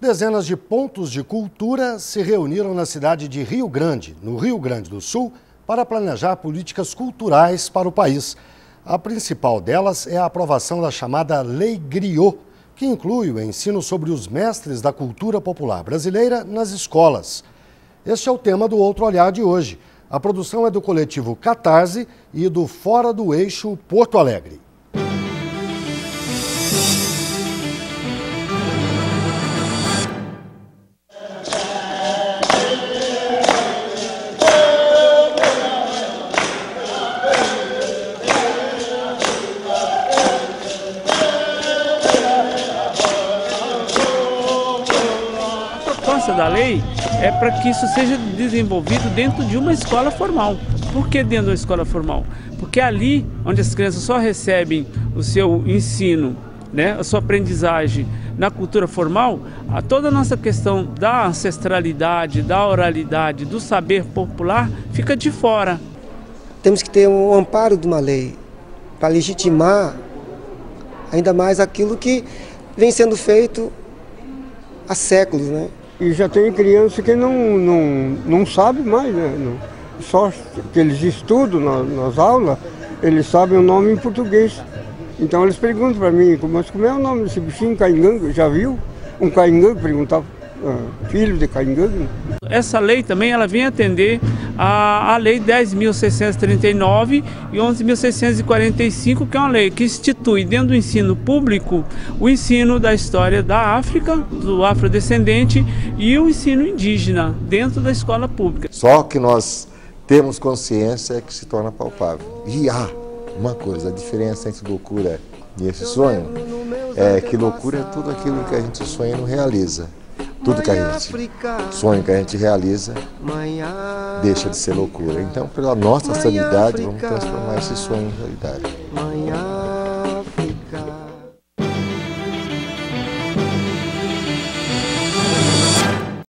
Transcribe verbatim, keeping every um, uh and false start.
Dezenas de pontos de cultura se reuniram na cidade de Rio Grande, no Rio Grande do Sul, para planejar políticas culturais para o país. A principal delas é a aprovação da chamada Lei Griô, que inclui o ensino sobre os mestres da cultura popular brasileira nas escolas. Este é o tema do Outro Olhar de hoje. A produção é do Coletivo Catarse e do Fora do Eixo Porto Alegre. Da lei é para que isso seja desenvolvido dentro de uma escola formal. Por que dentro de uma escola formal? Porque ali onde as crianças só recebem o seu ensino, né, a sua aprendizagem na cultura formal, a toda a nossa questão da ancestralidade, da oralidade, do saber popular fica de fora. Temos que ter um amparo de uma lei para legitimar ainda mais aquilo que vem sendo feito há séculos, né? E já tem criança que não, não, não sabe mais, né? Não. Só que eles estudam na, nas aulas, eles sabem o nome em português. Então eles perguntam para mim, mas como é o nome desse bichinho, Kaingang? Já viu? Um Kaingang perguntava, ah, filho de Kaingang? Essa lei também ela vem atender a, a Lei dez mil seiscentos e trinta e nove e onze mil seiscentos e quarenta e cinco, que é uma lei que institui dentro do ensino público o ensino da história da África, do afrodescendente e o ensino indígena dentro da escola pública. Só que nós temos consciência é que se torna palpável. E há uma coisa, a diferença entre loucura e esse sonho é que loucura é tudo aquilo que a gente sonha e não realiza. Tudo que a gente sonha, que a gente realiza, deixa de ser loucura. Então, pela nossa sanidade, vamos transformar esse sonho em realidade.